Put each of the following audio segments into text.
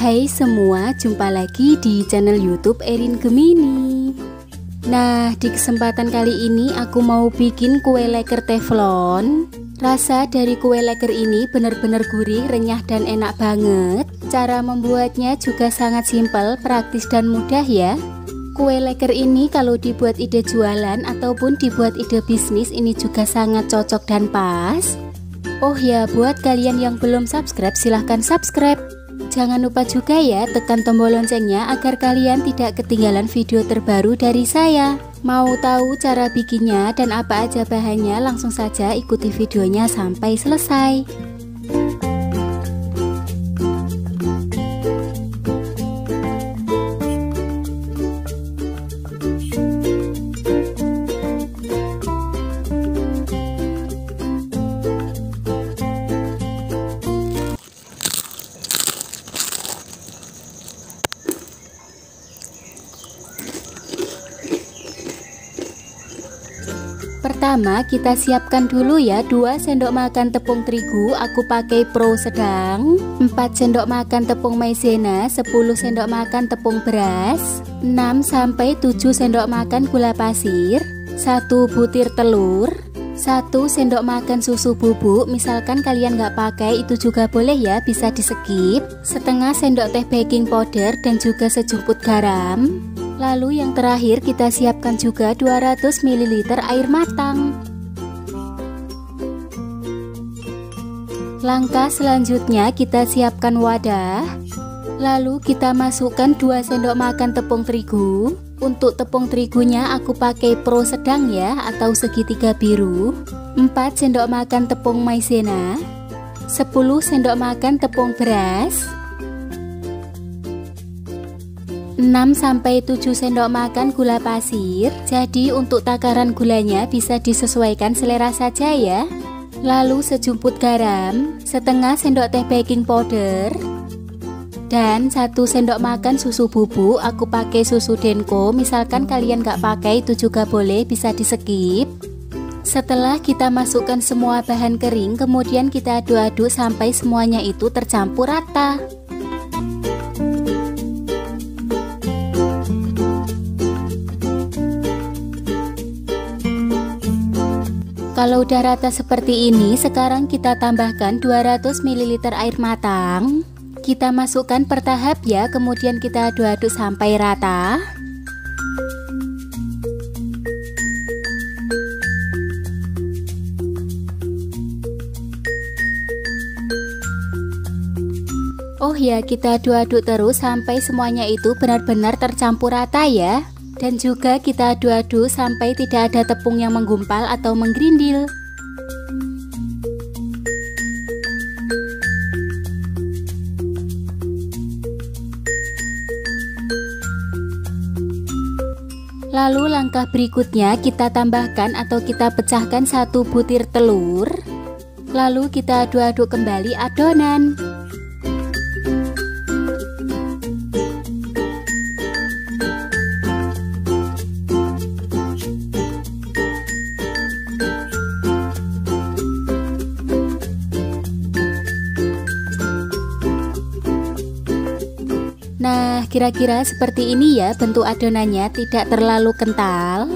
Hai semua, jumpa lagi di channel YouTube Erin Gemini. Nah, di kesempatan kali ini aku mau bikin kue leker teflon. Rasa dari kue leker ini benar-benar gurih, renyah dan enak banget. Cara membuatnya juga sangat simpel, praktis dan mudah ya. Kue leker ini kalau dibuat ide jualan ataupun dibuat ide bisnis ini juga sangat cocok dan pas. Oh ya, buat kalian yang belum subscribe silahkan subscribe. Jangan lupa juga ya tekan tombol loncengnya agar kalian tidak ketinggalan video terbaru dari saya. Mau tahu cara bikinnya dan apa aja bahannya? Langsung saja ikuti videonya sampai selesai. Pertama kita siapkan dulu ya 2 sendok makan tepung terigu, aku pakai pro sedang, 4 sendok makan tepung maizena, 10 sendok makan tepung beras, 6-7 sendok makan gula pasir, 1 butir telur, 1 sendok makan susu bubuk. Misalkan kalian nggak pakai itu juga boleh ya, bisa di skip. Setengah sendok teh baking powder dan juga sejumput garam. Lalu yang terakhir kita siapkan juga 200 ml air matang. Langkah selanjutnya kita siapkan wadah. Lalu kita masukkan 2 sendok makan tepung terigu. Untuk tepung terigunya aku pakai pro sedang ya, atau segitiga biru. 4 sendok makan tepung maizena, 10 sendok makan tepung beras, 6-7 sendok makan gula pasir. Jadi untuk takaran gulanya bisa disesuaikan selera saja ya. Lalu sejumput garam, setengah sendok teh baking powder, dan 1 sendok makan susu bubuk. Aku pakai susu denko, misalkan kalian nggak pakai itu juga boleh, bisa di skip. Setelah kita masukkan semua bahan kering, kemudian kita aduk-aduk sampai semuanya itu tercampur rata. Kalau udah rata seperti ini, sekarang kita tambahkan 200 ml air matang. Kita masukkan per tahap ya, kemudian kita aduk-aduk sampai rata. Oh ya, kita aduk-aduk terus sampai semuanya itu benar-benar tercampur rata ya. Dan juga kita aduk-aduk sampai tidak ada tepung yang menggumpal atau menggerindil. Lalu langkah berikutnya kita tambahkan atau kita pecahkan 1 butir telur. Lalu kita aduk-aduk kembali adonan. Nah, kira-kira seperti ini ya bentuk adonannya, tidak terlalu kental.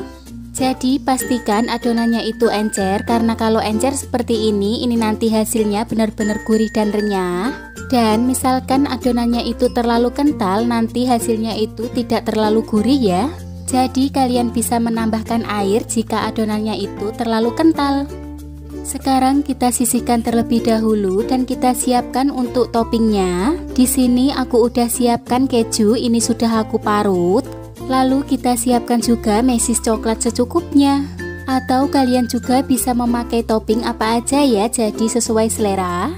Jadi pastikan adonannya itu encer, karena kalau encer seperti ini nanti hasilnya benar-benar gurih dan renyah. Dan misalkan adonannya itu terlalu kental, nanti hasilnya itu tidak terlalu gurih ya. Jadi kalian bisa menambahkan air jika adonannya itu terlalu kental. Sekarang kita sisihkan terlebih dahulu dan kita siapkan untuk toppingnya. Di sini aku udah siapkan keju, ini sudah aku parut. Lalu kita siapkan juga meses coklat secukupnya. Atau kalian juga bisa memakai topping apa aja ya, jadi sesuai selera.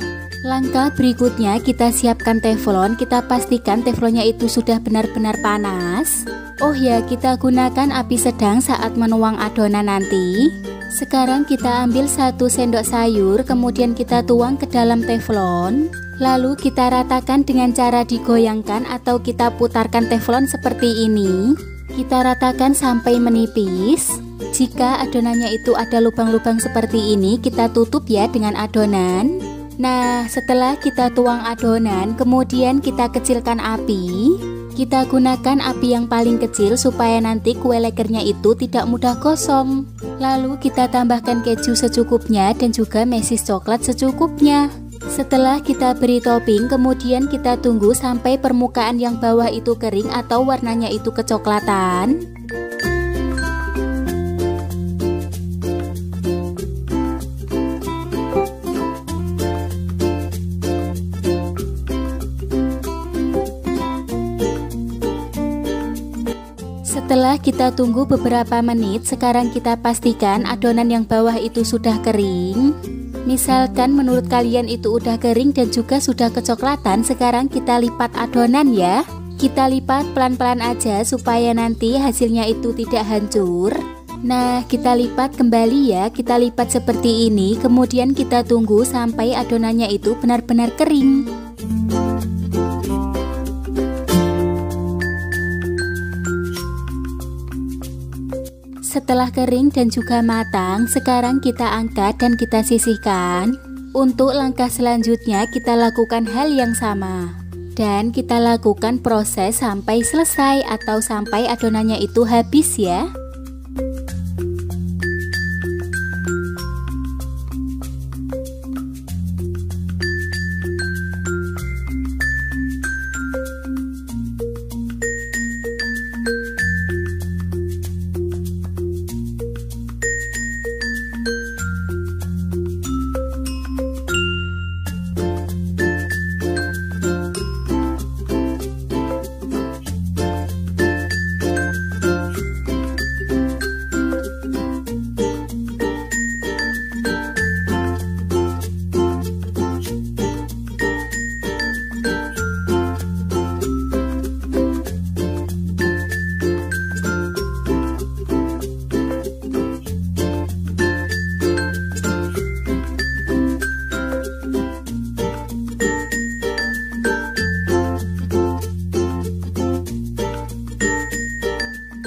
Langkah berikutnya kita siapkan teflon. Kita pastikan teflonnya itu sudah benar-benar panas. Oh ya, kita gunakan api sedang saat menuang adonan nanti. Sekarang kita ambil 1 sendok sayur, kemudian kita tuang ke dalam teflon. Lalu kita ratakan dengan cara digoyangkan atau kita putarkan teflon seperti ini. Kita ratakan sampai menipis. Jika adonannya itu ada lubang-lubang seperti ini, kita tutup ya dengan adonan. Nah, setelah kita tuang adonan, kemudian kita kecilkan api. Kita gunakan api yang paling kecil supaya nanti kue lekernya itu tidak mudah gosong. Lalu kita tambahkan keju secukupnya dan juga meses coklat secukupnya. Setelah kita beri topping, kemudian kita tunggu sampai permukaan yang bawah itu kering atau warnanya itu kecoklatan. Setelah kita tunggu beberapa menit, sekarang kita pastikan adonan yang bawah itu sudah kering. Misalkan menurut kalian itu udah kering dan juga sudah kecoklatan, sekarang kita lipat adonan ya. Kita lipat pelan-pelan aja supaya nanti hasilnya itu tidak hancur. Nah, kita lipat kembali ya, kita lipat seperti ini, kemudian kita tunggu sampai adonannya itu benar-benar kering. Setelah kering dan juga matang, sekarang kita angkat dan kita sisihkan. Untuk langkah selanjutnya kita lakukan hal yang sama. Dan kita lakukan proses sampai selesai atau sampai adonannya itu habis ya.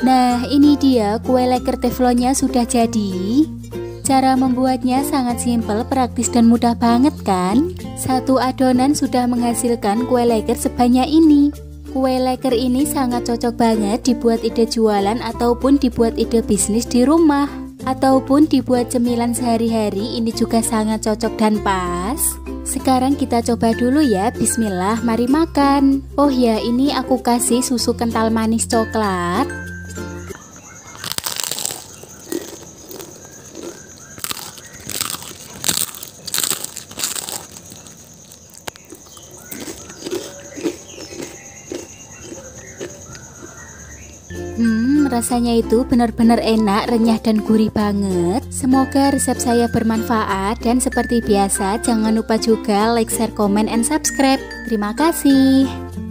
Nah, ini dia kue leker teflonnya sudah jadi. Cara membuatnya sangat simpel, praktis dan mudah banget kan? Satu adonan sudah menghasilkan kue leker sebanyak ini. Kue leker ini sangat cocok banget dibuat ide jualan ataupun dibuat ide bisnis di rumah. Ataupun dibuat cemilan sehari-hari, ini juga sangat cocok dan pas. Sekarang kita coba dulu ya, bismillah, mari makan. Oh ya, ini aku kasih susu kental manis coklat. Rasanya itu benar-benar enak, renyah dan gurih banget. Semoga resep saya bermanfaat dan seperti biasa jangan lupa juga like, share, komen, and subscribe. Terima kasih.